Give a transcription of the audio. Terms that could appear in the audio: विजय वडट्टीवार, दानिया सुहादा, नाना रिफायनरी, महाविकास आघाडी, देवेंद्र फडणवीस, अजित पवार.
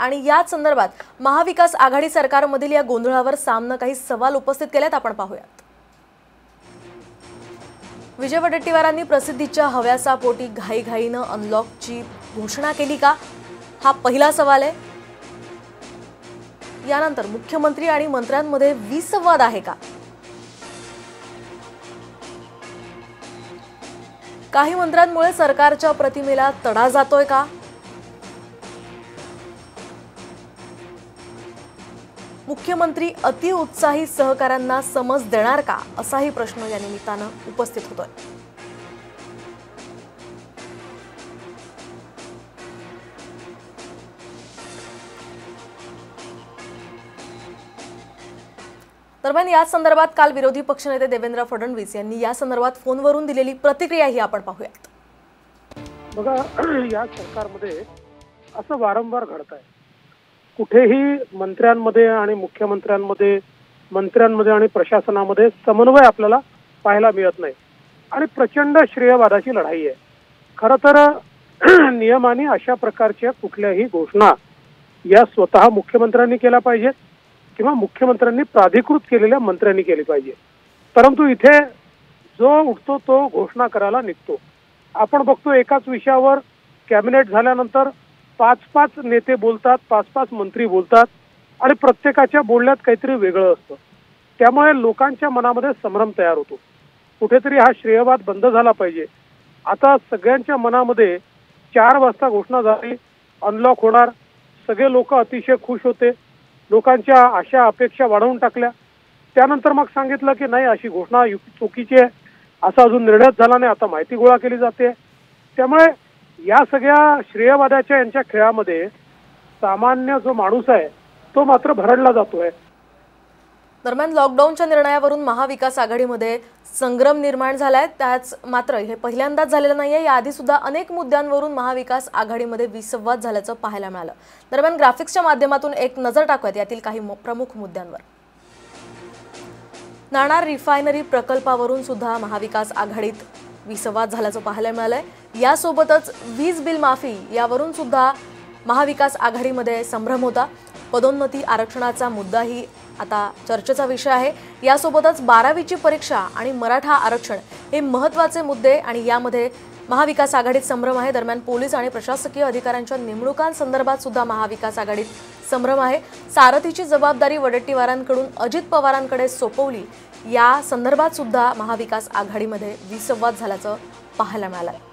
आणि याच संदर्भात महाविकास आघाडी सरकारमधील या गोंधळावर सामना काही सवाल उपस्थित केलेत, आपण पाहूयात। विजय वडट्टीवारांनी प्रसिद्धीच्या हव्यासापोटी घाईघाईने अनलॉकची घोषणा केली का, हा पहिला सवाल आहे। यानंतर मुख्यमंत्री आणि मंत्र्यांमध्ये विसंवाद आहे का? काही मंत्र्यांमुळे सरकारच्या प्रतिमेला तडा जातोय का? मुख्यमंत्री अतिउत्साही सहकाऱ्यांना समज देणार का, असाही प्रश्न या निमित्तानं उपस्थित होतोय। दरम्यान या संदर्भात काल विरोधी पक्षनेते देवेंद्र फडणवीस यांनी या संदर्भात फोनवरून दिलेली प्रतिक्रिया ही आपण पाहूयात। बघा, या सरकारमध्ये असं वारंवार घडत आहे, कुठेही मंत्र्यांमध्ये आणि मुख्यमंत्र्यांमध्ये, मंत्र्यांमध्ये आणि प्रशासनामध्ये समन्वय आपल्याला पाहायला मिळत नाही आणि प्रचंड श्रेयवादाची लढाई आहे। खरं तर नियमाने अशा प्रकारच्या कुठल्याही घोषणा या स्वतः मुख्यमंत्र्यांनी केल्या पाहिजेत किंवा मुख्यमंत्र्यांनी प्राधिकृत केलेल्या मंत्र्यांनी केली पाहिजे, परंतु इथे जो उठतो तो घोषणा करायला निघतो। आपण बघतो एकाच विषयावर कॅबिनेट झाल्यानंतर 5-5 नेते बोलतात, 5-5 मंत्री बोलतात आणि प्रत्येकाच्या बोलण्यात काहीतरी वेगळं असतं, त्यामुळे लोकांच्या मनामध्ये संभ्रम तयार होतो। कुठेतरी हा श्रेयवाद बंद झाला पाहिजे। आता सगळ्यांच्या मनामध्ये 4 वाजता घोषणा झाली, अनलॉक होणार, सगळे लोक अतिशय खुश होते, लोकांच्या आशा अपेक्षा वाढवून टाकल्या। त्यानंतर मग सांगितलं की नाही, अशी घोषणा चुकीची आहे, असा अजून निर्णयच झाला नाही, आता माहिती गोळा केली जाते। त्यामुळे या सगळ्या श्रेयवादाच्या यांच्या खेळामध्ये सामान्य जो माणूस आहे तो मात्र भरडला जातोय। दरम्यान लॉकडाऊनच्या निर्णयावरून महाविकास आघाडीमध्ये संग्रम निर्माण झालाय, त्याच मात्र हे पहिल्यांदाच झालेलं नाहीये, याआधी सुद्धा अनेक मुद्द्यांवरून महाविकास आघाडीमध्ये विसंवाद झाल्याचं पाहायला मिळालं। दरम्यान ग्राफिक्सच्या माध्यमातून एक नजर टाकूयात यातील काही प्रमुख मुद्द्यांवर। नाना रिफायनरी प्रकल्पावरून सुद्धा महाविकास आघाडीत विसंवाद झाल्याचं पाहायला मिळालंय। यासोबतच वीज बिल माफी यावरून सुद्धा महाविकास आघाडीमध्ये संभ्रम होता। पदोन्नती आरक्षणाचा मुद्दाही आता चर्चेचा विषय आहे। यासोबतच 12वीची परीक्षा आणि मराठा आरक्षण हे महत्त्वाचे मुद्दे आणि यामध्ये महाविकास आघाडीत संभ्रम आहे। दरम्यान पोलीस आणि प्रशासकीय अधिकाऱ्यांच्या नेमणुकांसंदर्भात सुद्धा महाविकास आघाडीत संभ्रम आहे। सारथीची जबाबदारी वडट्टीवारांकडून अजित पवारांकडे सोपवली, या संदर्भात सुद्धा महाविकास आघाडीमध्ये विसंवाद झाल्याचं पाहायला मिळालं।